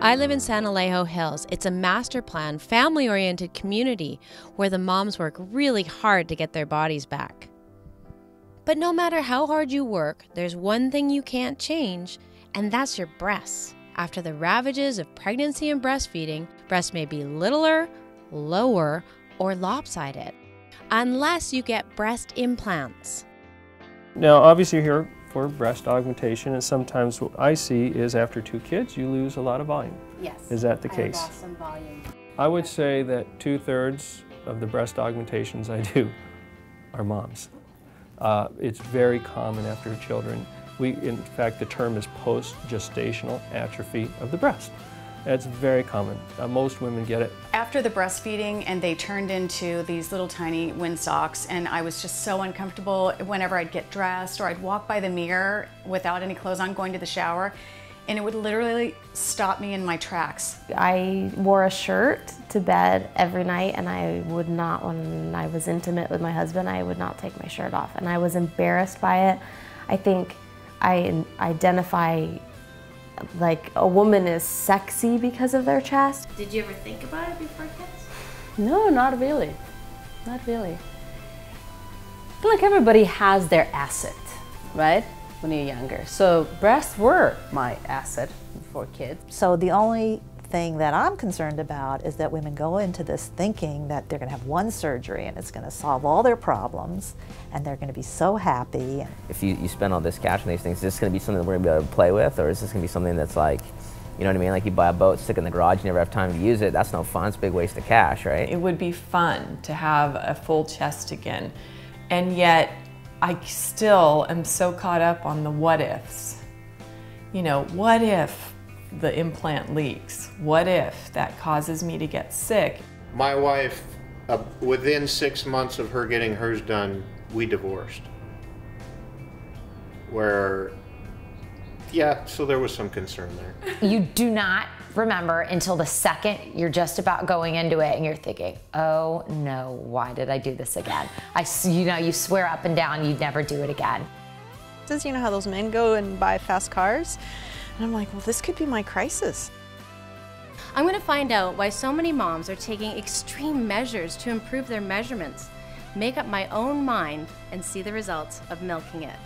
I live in San Alejo Hills. It's a master plan, family-oriented community where the moms work really hard to get their bodies back. But no matter how hard you work, there's one thing you can't change, and that's your breasts. After the ravages of pregnancy and breastfeeding, breasts may be littler, lower, or lopsided, unless you get breast implants. Now, obviously, you're here for breast augmentation, and sometimes what I see is after two kids, you lose a lot of volume. Yes. Is that the case? I lost some volume. I would say that 2/3 of the breast augmentations I do are moms. It's very common after children. In fact, the term is post-gestational atrophy of the breast. That's very common. Most women get it. After the breastfeeding, and they turned into these little tiny windsocks, and I was just so uncomfortable whenever I'd get dressed or I'd walk by the mirror without any clothes on going to the shower, and it would literally stop me in my tracks. I wore a shirt to bed every night, and I would not, when I was intimate with my husband, I would not take my shirt off, and I was embarrassed by it. I think I identify like a woman is sexy because of their chest. Did you ever think about it before kids? No, not really. Not really. I feel like everybody has their asset, right? When you're younger. So breasts were my asset before kids. So the only thing that I'm concerned about is that women go into this thinking that they're going to have one surgery and it's going to solve all their problems and they're going to be so happy. If you spend all this cash on these things, is this going to be something that we're going to be able to play with, or is this going to be something that's like, you know what I mean, like you buy a boat, stick it in the garage, you never have time to use it? That's no fun. It's a big waste of cash, right? It would be fun to have a full chest again, and yet I still am so caught up on the what ifs. You know, what if the implant leaks? What if that causes me to get sick? My wife, within 6 months of her getting hers done, we divorced. Where, yeah, so there was some concern there. You do not remember until the second you're just about going into it and you're thinking, oh no, why did I do this again? You know, you swear up and down you'd never do it again. Because you know how those men go and buy fast cars? And I'm like, well, this could be my crisis. I'm going to find out why so many moms are taking extreme measures to improve their measurements, make up my own mind, and see the results of Milking It.